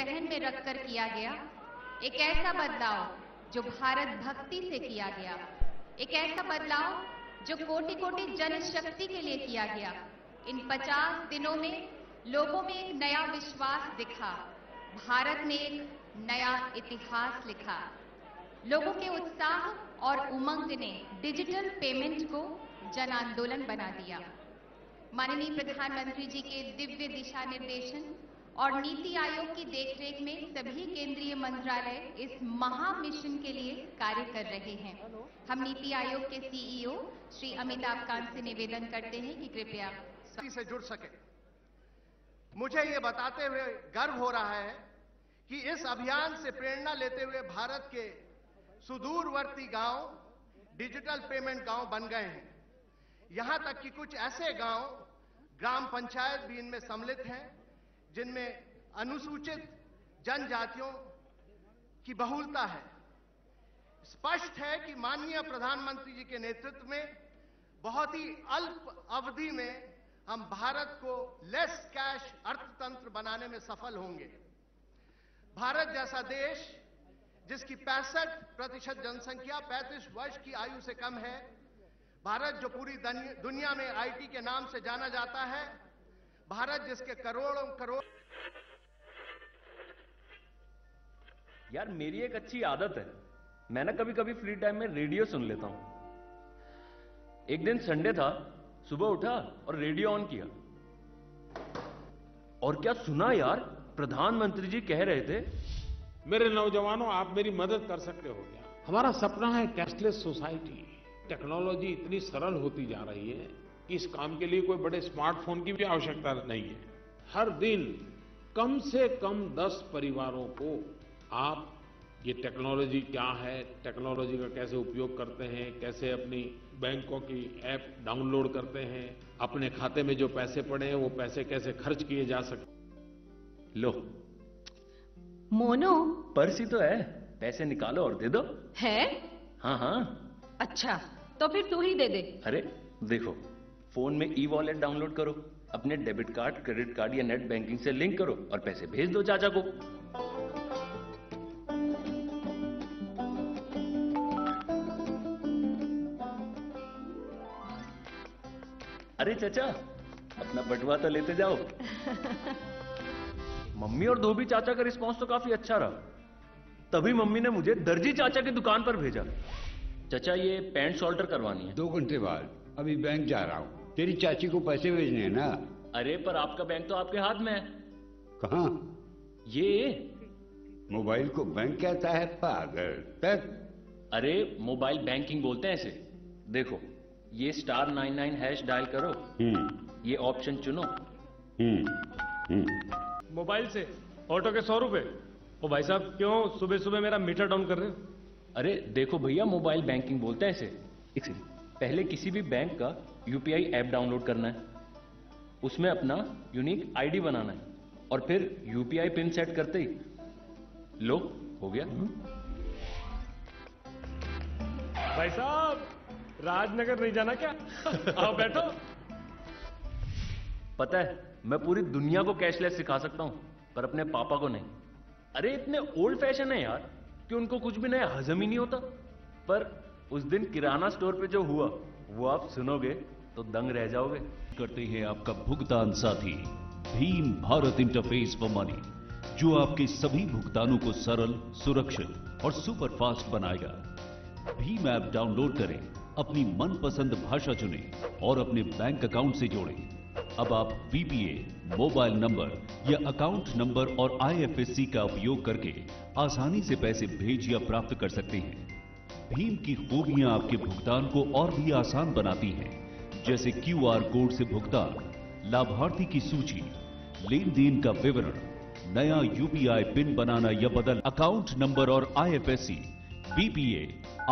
सहन में रखकर किया गया, एक ऐसा बदलाव जो भारत भक्ति से किया गया, एक ऐसा बदलाव जो कोटि कोटि जनशक्ति के लिए किया गया। इन 50 दिनों में लोगों में एक नया विश्वास दिखा, भारत ने एक नया इतिहास लिखा। लोगों के उत्साह और उमंग ने डिजिटल पेमेंट को जन आंदोलन बना दिया। माननीय प्रधानमंत्री जी के दिव्य दिशा निर्देशन और नीति आयोग की देखरेख में सभी केंद्रीय मंत्रालय इस महामिशन के लिए कार्य कर रहे हैं। हम नीति आयोग के सीईओ श्री अमिताभ कांत से निवेदन करते हैं कि कृपया से जुड़ सके। मुझे ये बताते हुए गर्व हो रहा है कि इस अभियान से प्रेरणा लेते हुए भारत के सुदूरवर्ती गांव डिजिटल पेमेंट गांव बन गए हैं। यहां तक कि कुछ ऐसे गांव ग्राम पंचायत भी इनमें सम्मिलित हैं जिनमें अनुसूचित जनजातियों की बहुलता है। स्पष्ट है कि माननीय प्रधानमंत्री जी के नेतृत्व में बहुत ही अल्प अवधि में हम भारत को लेस कैश अर्थतंत्र बनाने में सफल होंगे। भारत जैसा देश जिसकी 65% जनसंख्या 35 वर्ष की आयु से कम है, भारत जो पूरी दुनिया में आईटी के नाम से जाना जाता है, भारत जिसके करोड़ों करोड़। यार मेरी एक अच्छी आदत है, मैं ना कभी कभी फ्री टाइम में रेडियो सुन लेता हूं। एक दिन संडे था, सुबह उठा और रेडियो ऑन किया और क्या सुना यार, प्रधानमंत्री जी कह रहे थे, मेरे नौजवानों आप मेरी मदद कर सकते हो क्या? हमारा सपना है कैशलेस सोसाइटी। टेक्नोलॉजी इतनी सरल होती जा रही है, इस काम के लिए कोई बड़े स्मार्टफोन की भी आवश्यकता नहीं है। हर दिन कम से कम 10 परिवारों को आप ये टेक्नोलॉजी क्या है, टेक्नोलॉजी का कैसे उपयोग करते हैं, कैसे अपनी बैंकों की ऐप डाउनलोड करते हैं, अपने खाते में जो पैसे पड़े हैं वो पैसे कैसे खर्च किए जा सकते। लो मोनो पर्स ही तो है, पैसे निकालो और दे दो। है? हाँ हाँ। अच्छा तो फिर तू ही दे दे। अरे देखो, फोन में ई वॉलेट डाउनलोड करो, अपने डेबिट कार्ड, क्रेडिट कार्ड या नेट बैंकिंग से लिंक करो और पैसे भेज दो चाचा को। अरे चाचा अपना बटुआ तो लेते जाओ। मम्मी और धोबी चाचा का रिस्पांस तो काफी अच्छा रहा, तभी मम्मी ने मुझे दर्जी चाचा की दुकान पर भेजा। चाचा ये पैंट सॉल्टर करवानी है। 2 घंटे बाद अभी बैंक जा रहा हूँ, तेरी चाची को पैसे भेजने हैं ना। अरे पर आपका बैंक तो आपके हाथ में है। कहाँ? ये मोबाइल को बैंक कहता है पागल तक। अरे मोबाइल बैंकिंग बोलते हैं इसे। देखो ये *99# डायल करो, ये ऑप्शन चुनो, मोबाइल से ऑटो के 100 रुपए। ओ भाई साहब क्यों सुबह सुबह मेरा मीटर डाउन कर रहे हो? अरे देखो भैया मोबाइल बैंकिंग बोलते हैं इसे। पहले किसी भी बैंक का यूपीआई ऐप डाउनलोड करना है, उसमें अपना यूनिक आईडी बनाना है और फिर यूपीआई पिन सेट करते ही लो हो गया। भाई साहब राजनगर नहीं जाना क्या? आओ बैठो। पता है मैं पूरी दुनिया को कैशलेस सिखा सकता हूं पर अपने पापा को नहीं। अरे इतने ओल्ड फैशन है यार कि उनको कुछ भी नया हजम ही नहीं होता। पर उस दिन किराना स्टोर पे जो हुआ वो आप सुनोगे तो दंग रह जाओगे। करते हैं आपका भुगतान साथी भीम भारत इंटरफेस फॉर मनी, जो आपके सभी भुगतानों को सरल, सुरक्षित और सुपर फास्ट बनाएगा। भीम ऐप डाउनलोड करें, अपनी मनपसंद भाषा चुनें और अपने बैंक अकाउंट से जोड़ें। अब आप वीपीए, मोबाइल नंबर या अकाउंट नंबर और IFSC का उपयोग करके आसानी से पैसे भेज या प्राप्त कर सकते हैं। भीम की खूबियां आपके भुगतान को और भी आसान बनाती हैं, जैसे QR कोड से भुगतान, लाभार्थी की सूची, लेन देन का विवरण, नया UPI पिन बनाना या बदल, अकाउंट नंबर और IFSC, BPA,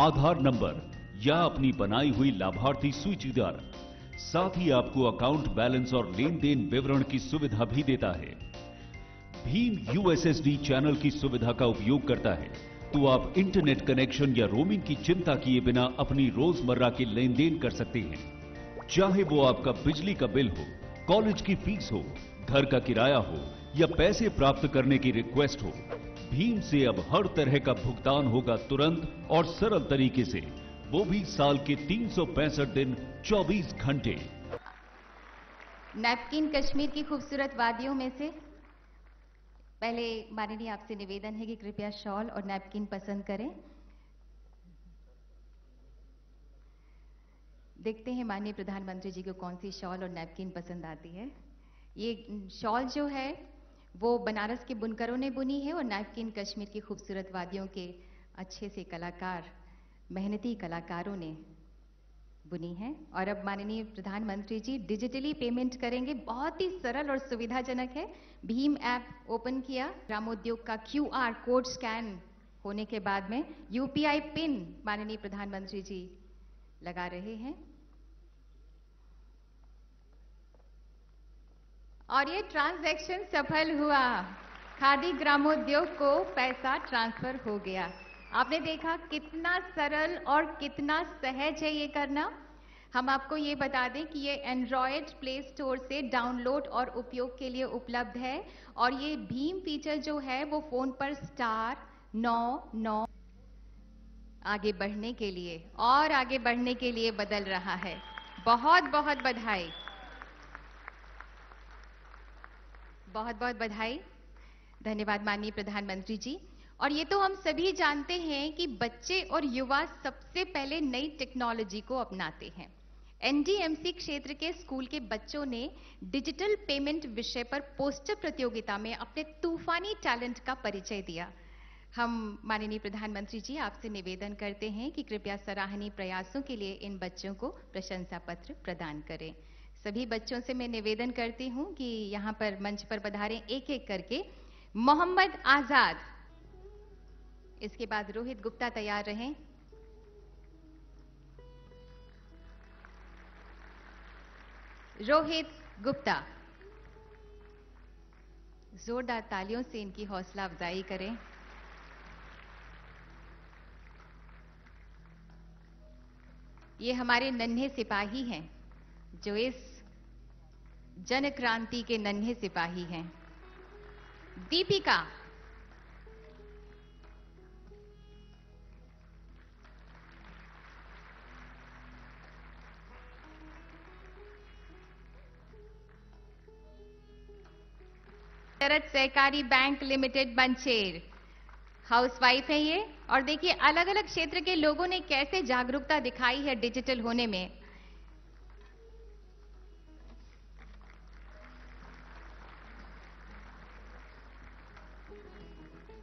आधार नंबर या अपनी बनाई हुई लाभार्थी सूचीदार। साथ ही आपको अकाउंट बैलेंस और लेन देन विवरण की सुविधा भी देता है। भीम USSD चैनल की सुविधा का उपयोग करता है तो आप इंटरनेट कनेक्शन या रोमिंग की चिंता किए बिना अपनी रोजमर्रा के लेन देन कर सकते हैं, चाहे वो आपका बिजली का बिल हो, कॉलेज की फीस हो, घर का किराया हो या पैसे प्राप्त करने की रिक्वेस्ट हो, भीम से अब हर तरह का भुगतान होगा तुरंत और सरल तरीके से, वो भी साल के 365 दिन 24 घंटे। नैपकिन कश्मीर की खूबसूरत वादियों में से। पहले माननीय आपसे निवेदन है कि कृपया शॉल और नैपकिन पसंद करें। देखते हैं माननीय प्रधानमंत्री जी को कौन सी शॉल और नैपकिन पसंद आती है। ये शॉल जो है वो बनारस के बुनकरों ने बुनी है और नैपकिन कश्मीर की खूबसूरत वादियों के अच्छे से कलाकार, मेहनती कलाकारों ने बुनी है। और अब माननीय प्रधानमंत्री जी डिजिटली पेमेंट करेंगे। बहुत ही सरल और सुविधाजनक है। भीम ऐप ओपन किया, ग्रामोद्योग का QR कोड स्कैन होने के बाद में UPI पिन माननीय प्रधानमंत्री जी लगा रहे हैं और ये ट्रांजैक्शन सफल हुआ। खादी ग्रामोद्योग को पैसा ट्रांसफर हो गया। आपने देखा कितना सरल और कितना सहज है ये करना। हम आपको ये बता दें कि ये एंड्रॉयड प्ले स्टोर से डाउनलोड और उपयोग के लिए उपलब्ध है और ये भीम फीचर जो है वो फोन पर *99 आगे बढ़ने के लिए बदल रहा है। बहुत बहुत बधाई, बहुत बहुत बधाई। धन्यवाद माननीय प्रधानमंत्री जी। और ये तो हम सभी जानते हैं कि बच्चे और युवा सबसे पहले नई टेक्नोलॉजी को अपनाते हैं। NDMC क्षेत्र के स्कूल के बच्चों ने डिजिटल पेमेंट विषय पर पोस्टर प्रतियोगिता में अपने तूफानी टैलेंट का परिचय दिया। हम माननीय प्रधानमंत्री जी आपसे निवेदन करते हैं कि कृपया सराहनीय प्रयासों के लिए इन बच्चों को प्रशंसा पत्र प्रदान करें। सभी बच्चों से मैं निवेदन करती हूं कि यहां पर मंच पर पधारें एक एक करके। मोहम्मद आज़ाद, इसके बाद रोहित गुप्ता तैयार रहें। रोहित गुप्ता, जोरदार तालियों से इनकी हौसला अफजाई करें। ये हमारे नन्हे सिपाही हैं जो इस जन क्रांति के नन्हे सिपाही हैं। दीपिका, शरद सहकारी बैंक लिमिटेड बंचेर, हाउसवाइफ है ये। और देखिए अलग अलग क्षेत्र के लोगों ने कैसे जागरूकता दिखाई है डिजिटल होने में।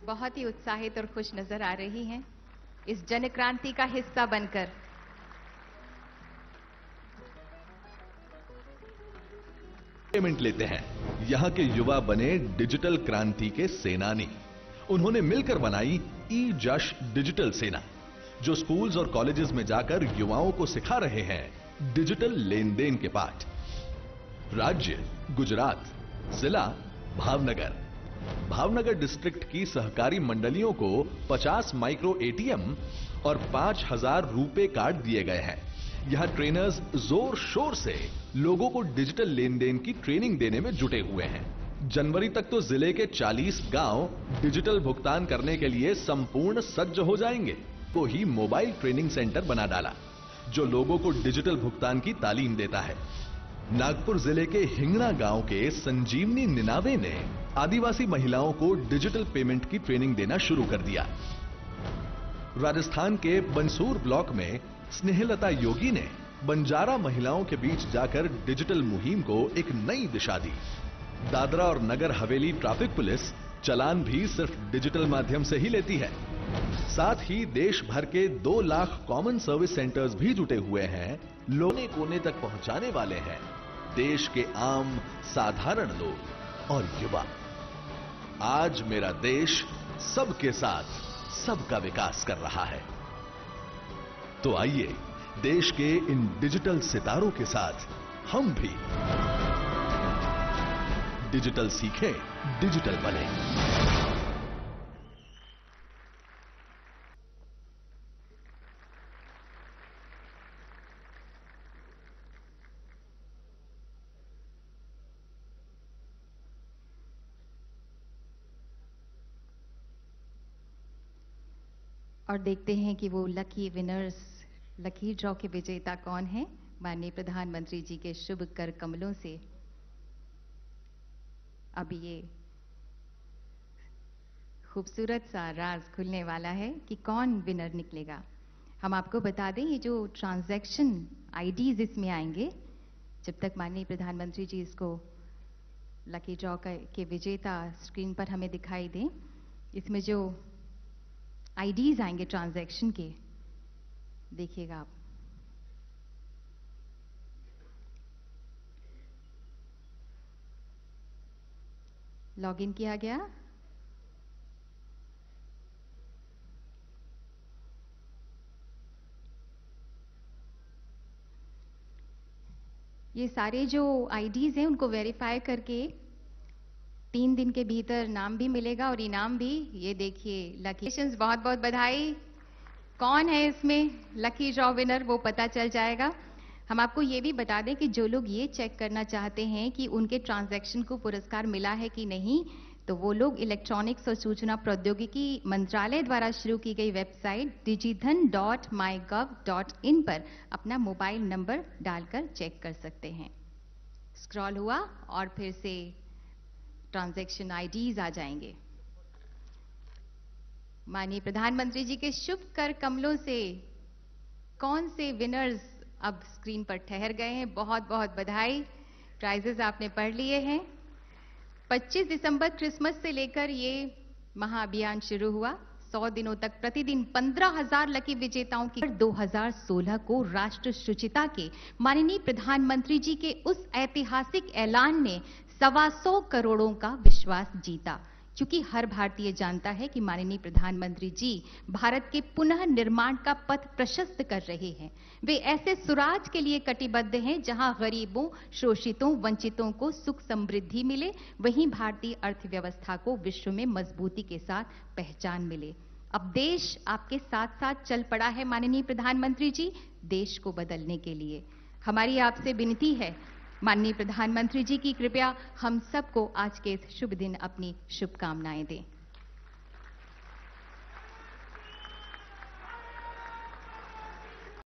बहुत ही उत्साहित और खुश नजर आ रही हैं इस जन क्रांति का हिस्सा बनकर। पेमेंट लेते हैं। यहाँ के युवा बने डिजिटल क्रांति के सेनानी। उन्होंने मिलकर बनाई E-जश डिजिटल सेना, जो स्कूल्स और कॉलेजेस में जाकर युवाओं को सिखा रहे हैं डिजिटल लेन देन के पाठ। राज्य गुजरात, जिला भावनगर। भावनगर डिस्ट्रिक्ट की सहकारी मंडलियों को 50 माइक्रो ATM और 5000 रुपए कार्ड दिए गए हैं। यहाँ ट्रेनर्स जोर शोर से लोगों को डिजिटल लेन देन की ट्रेनिंग देने में जुटे हुए हैं। जनवरी तक तो जिले के 40 गांव डिजिटल भुगतान करने के लिए संपूर्ण सज्ज हो जाएंगे। तो ही मोबाइल ट्रेनिंग सेंटर बना डाला जो लोगों को डिजिटल भुगतान की तालीम देता है। नागपुर जिले के हिंगणा गांव के संजीवनी निनावे ने आदिवासी महिलाओं को डिजिटल पेमेंट की ट्रेनिंग देना शुरू कर दिया। राजस्थान के बंसूर ब्लॉक में स्नेहलता योगी ने बंजारा महिलाओं के बीच जाकर डिजिटल मुहिम को एक नई दिशा दी। दादरा और नगर हवेली ट्रैफिक पुलिस चालान भी सिर्फ डिजिटल माध्यम से ही लेती है। साथ ही देश भर के 2 लाख कॉमन सर्विस सेंटर्स भी जुटे हुए हैं, लोने कोने तक पहुंचाने वाले हैं देश के आम साधारण लोग और युवा। आज मेरा देश सबके साथ सबका विकास कर रहा है, तो आइए देश के इन डिजिटल सितारों के साथ हम भी डिजिटल सीखें, डिजिटल बनें। और देखते हैं कि वो लकी विनर्स, लकी ड्रॉ के विजेता कौन हैं माननीय प्रधानमंत्री जी के शुभ कर कमलों से। अब ये खूबसूरत सा राज खुलने वाला है कि कौन विनर निकलेगा। हम आपको बता दें ये जो ट्रांजैक्शन आईडीज इसमें आएंगे, जब तक माननीय प्रधानमंत्री जी इसको लकी ड्रॉ के विजेता स्क्रीन पर हमें दिखाई दें, इसमें जो आईडीज आएंगे ट्रांजैक्शन के, देखिएगा आप। लॉगिन किया गया, ये सारे जो आईडीज हैं उनको वेरीफाई करके 3 दिन के भीतर नाम भी मिलेगा और इनाम भी। ये देखिए लकी, बहुत बहुत बधाई। कौन है इसमें लकी ड्रॉ विनर वो पता चल जाएगा। हम आपको ये भी बता दें कि जो लोग ये चेक करना चाहते हैं कि उनके ट्रांजैक्शन को पुरस्कार मिला है कि नहीं, तो वो लोग इलेक्ट्रॉनिक्स और सूचना प्रौद्योगिकी मंत्रालय द्वारा शुरू की गई वेबसाइट digidhan.mygov.in पर अपना मोबाइल नंबर डालकर चेक कर सकते हैं। स्क्रॉल हुआ और फिर से ट्रांजैक्शन आईडीज आ जाएंगे। माननीय प्रधानमंत्री जी के शुभ कर कमलों से कौन से विनर्स अब स्क्रीन पर ठहर गए हैं। बहुत बहुत बधाई। प्राइजेस आपने पढ़ लिए हैं। 25 दिसंबर क्रिसमस से लेकर ये महाअभियान शुरू हुआ। 100 दिनों तक प्रतिदिन 15,000 लकी विजेताओं की। 2016 को राष्ट्र शुचिता के माननीय प्रधानमंत्री जी के उस ऐतिहासिक ऐलान ने 125 करोड़ों का विश्वास जीता, क्योंकि हर भारतीय जानता है कि माननीय प्रधानमंत्री जी भारत के पुनः निर्माण का पथ प्रशस्त कर रहे हैं। वे ऐसे सुराज के लिए कटिबद्ध हैं जहां गरीबों, शोषितों, वंचितों को सुख समृद्धि मिले, वहीं भारतीय अर्थव्यवस्था को विश्व में मजबूती के साथ पहचान मिले। अब देश आपके साथ साथ चल पड़ा है माननीय प्रधानमंत्री जी, देश को बदलने के लिए। हमारी आपसे विनती है माननीय प्रधानमंत्री जी की कृपया हम सबको आज के इस शुभ दिन अपनी शुभकामनाएं दें।